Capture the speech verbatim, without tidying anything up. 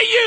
dare you!